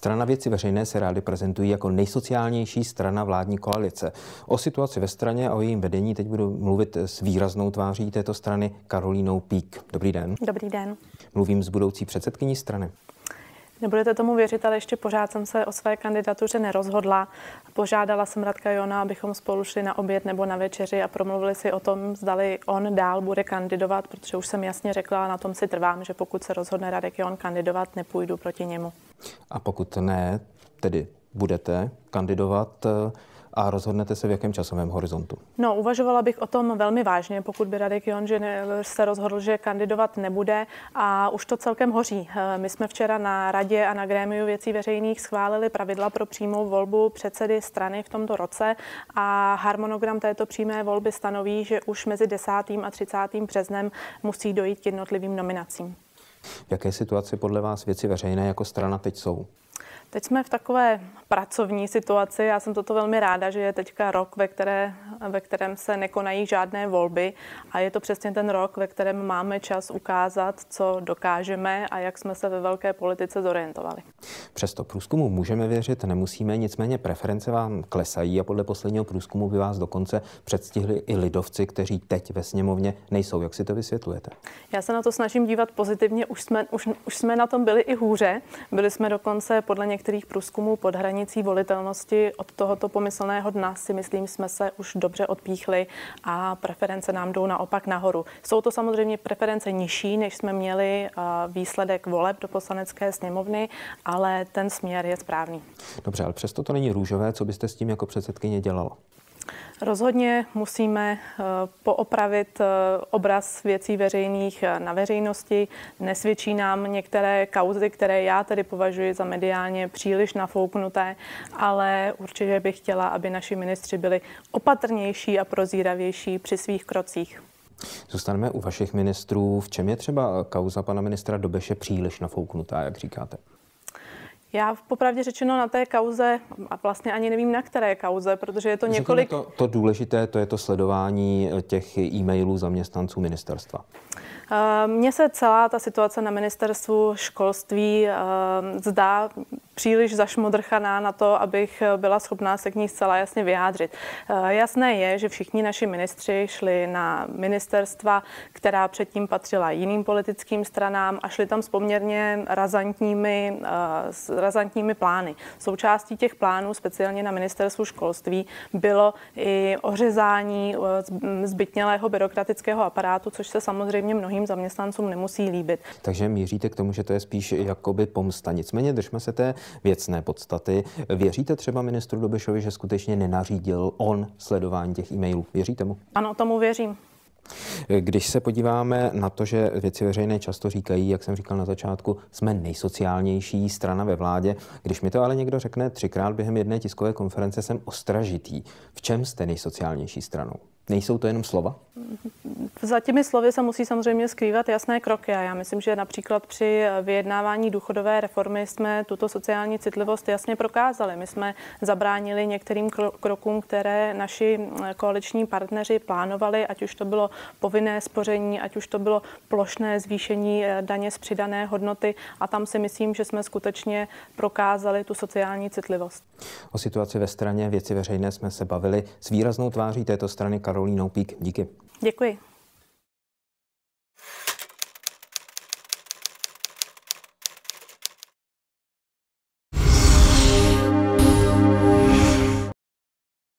Strana Věci veřejné se rády prezentují jako nejsociálnější strana vládní koalice. O situaci ve straně a o jejím vedení teď budu mluvit s výraznou tváří této strany Karolínou Peake. Dobrý den. Dobrý den. Mluvím s budoucí předsedkyní strany. Nebudete tomu věřit, ale ještě pořád jsem se o své kandidatuře nerozhodla. Požádala jsem Radka Johna, abychom spolu šli na oběd nebo na večeři a promluvili si o tom, zdali on dál bude kandidovat, protože už jsem jasně řekla, na tom si trvám, že pokud se rozhodne Radek John kandidovat, nepůjdu proti němu. A pokud ne, tedy budete kandidovat a rozhodnete se v jakém časovém horizontu? No, uvažovala bych o tom velmi vážně, pokud by Radek John se rozhodl, že kandidovat nebude, a už to celkem hoří. My jsme včera na radě a na grémiu Věcí veřejných schválili pravidla pro přímou volbu předsedy strany v tomto roce a harmonogram této přímé volby stanoví, že už mezi 10. a 30. březnem musí dojít k jednotlivým nominacím. V jaké situaci podle vás Věci veřejné jako strana teď jsou? Teď jsme v takové pracovní situaci. Já jsem toto velmi ráda, že je teďka rok, ve kterém se nekonají žádné volby, a je to přesně ten rok, ve kterém máme čas ukázat, co dokážeme a jak jsme se ve velké politice zorientovali. Přesto průzkumu můžeme věřit, nemusíme, nicméně preference vám klesají a podle posledního průzkumu by vás dokonce předstihli i lidovci, kteří teď ve sněmovně nejsou. Jak si to vysvětlujete? Já se na to snažím dívat pozitivně, už jsme na tom byli i hůře. Byli jsme dokonce podle některých průzkumů pod hranicí volitelnosti. Od tohoto pomyslného dna si myslím, jsme se už dobře odpíchli a preference nám jdou naopak nahoru. Jsou to samozřejmě preference nižší, než jsme měli výsledek voleb do Poslanecké sněmovny, ale ten směr je správný. Dobře, ale přesto to není růžové. Co byste s tím jako předsedkyně dělala? Rozhodně musíme poopravit obraz Věcí veřejných na veřejnosti. Nesvědčí nám některé kauzy, které já tedy považuji za mediálně příliš nafouknuté, ale určitě bych chtěla, aby naši ministři byli opatrnější a prozíravější při svých krocích. Zůstaneme u vašich ministrů. V čem je třeba kauza pana ministra Dobeše příliš nafouknutá, jak říkáte? Já popravdě řečeno na té kauze, a vlastně ani nevím na které kauze, protože je to několik... To důležité, to je to sledování těch e-mailů zaměstnanců ministerstva. Mně se celá ta situace na ministerstvu školství zdá příliš zašmodrchaná na to, abych byla schopná se k ní zcela jasně vyjádřit. Jasné je, že všichni naši ministři šli na ministerstva, která předtím patřila jiným politickým stranám, a šli tam s poměrně razantními plány. Součástí těch plánů, speciálně na ministerstvu školství, bylo i ořezání zbytnělého byrokratického aparátu, což se samozřejmě mnohým zaměstnancům nemusí líbit. Takže míříte k tomu, že to je spíš jakoby pomsta. Nicméně držme se té věcné podstaty. Věříte třeba ministru Dobešovi, že skutečně nenařídil on sledování těch e-mailů? Věříte mu? Ano, tomu věřím. Když se podíváme na to, že Věci veřejné často říkají, jak jsem říkal na začátku, jsme nejsociálnější strana ve vládě. Když mi to ale někdo řekne třikrát během jedné tiskové konference, jsem ostražitý. V čem jste nejsociálnější stranou? Nejsou to jenom slova? Za těmi slovy se musí samozřejmě skrývat jasné kroky. A já myslím, že například při vyjednávání důchodové reformy jsme tuto sociální citlivost jasně prokázali. My jsme zabránili některým krokům, které naši koaliční partneři plánovali, ať už to bylo povinné spoření, ať už to bylo plošné zvýšení daně z přidané hodnoty. A tam si myslím, že jsme skutečně prokázali tu sociální citlivost. O situaci ve straně Věci veřejné jsme se bavili s výraznou tváří této strany Karolínou Peake. Díky. Děkuji.